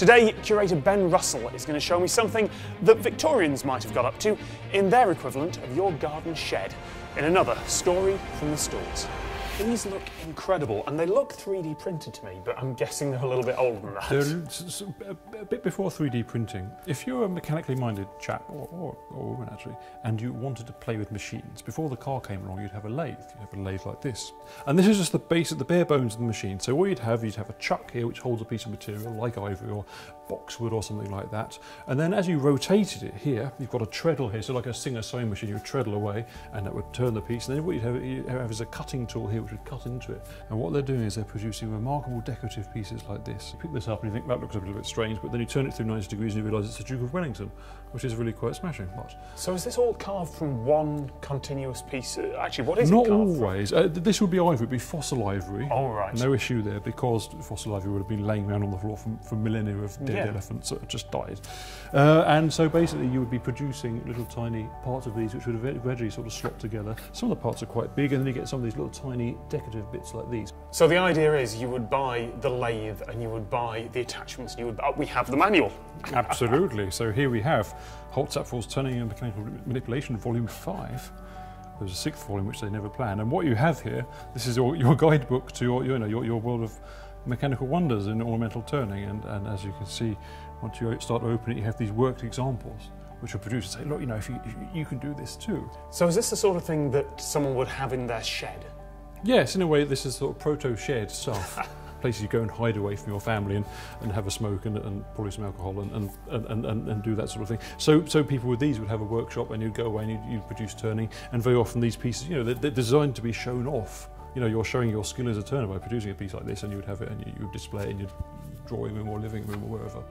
Today, curator Ben Russell is going to show me something that Victorians might have got up to in their equivalent of your garden shed in another Story from the Stalls. These look incredible, and they look 3D printed to me, but I'm guessing they're a little bit older than that. They're a bit before 3D printing. If you're a mechanically minded chap, or woman actually, and you wanted to play with machines, before the car came along you'd have a lathe. You'd have a lathe like this. And this is just the base of the bare bones of the machine. So what you'd have a chuck here which holds a piece of material like ivory or boxwood or something like that. And then as you rotated it here, you've got a treadle here, so like a Singer sewing machine, you would treadle away and that would turn the piece. And then what you'd have is a cutting tool here, would cut into it. And what they're doing is they're producing remarkable decorative pieces like this. You pick this up and you think that looks a little bit strange, but then you turn it through 90 degrees and you realise it's the Duke of Wellington, which is really quite smashing. But so is this all carved from one continuous piece? Actually, what is it carved from? Not always. This would be ivory, it would be fossil ivory. All right. No issue there, because fossil ivory would have been laying around on the floor for millennia of dead elephants that had just died. And so basically you would be producing little tiny parts of these which would eventually sort of slot together. Some of the parts are quite big, and then you get some of these little tiny decorative bits like these. So the idea is you would buy the lathe and you would buy the attachments and you would we have the manual. Absolutely. So here we have Holtzapfel's Turning and Mechanical Manipulation Volume 5. There's a 6th volume which they never planned. And what you have here, this is your guidebook to your world of mechanical wonders in ornamental turning, and as you can see, once you start to open it, you have these worked examples which are produced and say, look, you know, if you can do this too. So is this the sort of thing that someone would have in their shed? Yes, in a way, this is sort of proto-shed stuff. Places you go and hide away from your family and have a smoke and probably some alcohol and do that sort of thing. So people with these would have a workshop and you'd go away and you'd produce turning, and very often these pieces, you know, they're designed to be shown off. You know, you're showing your skill as a turner by producing a piece like this, and you would have it and you would display it in your drawing room or living room or wherever.